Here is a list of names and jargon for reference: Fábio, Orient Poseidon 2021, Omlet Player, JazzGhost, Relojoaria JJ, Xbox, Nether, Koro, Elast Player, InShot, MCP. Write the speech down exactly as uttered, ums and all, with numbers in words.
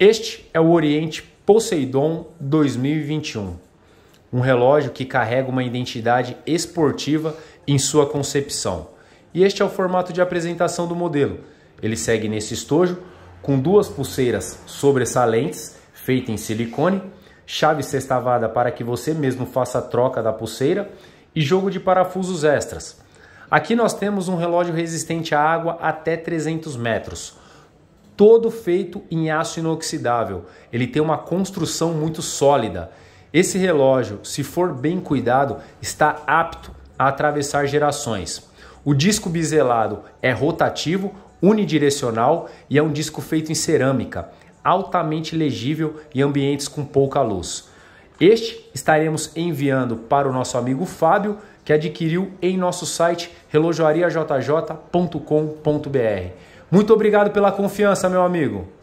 Este é o Orient Poseidon dois mil e vinte e um, um relógio que carrega uma identidade esportiva em sua concepção. E este é o formato de apresentação do modelo. Ele segue nesse estojo, com duas pulseiras sobressalentes, feitas em silicone, chave sextavada para que você mesmo faça a troca da pulseira e jogo de parafusos extras. Aqui nós temos um relógio resistente à água até trezentos metros, todo feito em aço inoxidável. Ele tem uma construção muito sólida. Esse relógio, se for bem cuidado, está apto a atravessar gerações. O disco biselado é rotativo, unidirecional e é um disco feito em cerâmica, altamente legível em ambientes com pouca luz. Este estaremos enviando para o nosso amigo Fábio, que adquiriu em nosso site relojoaria j j ponto com ponto br. Muito obrigado pela confiança, meu amigo!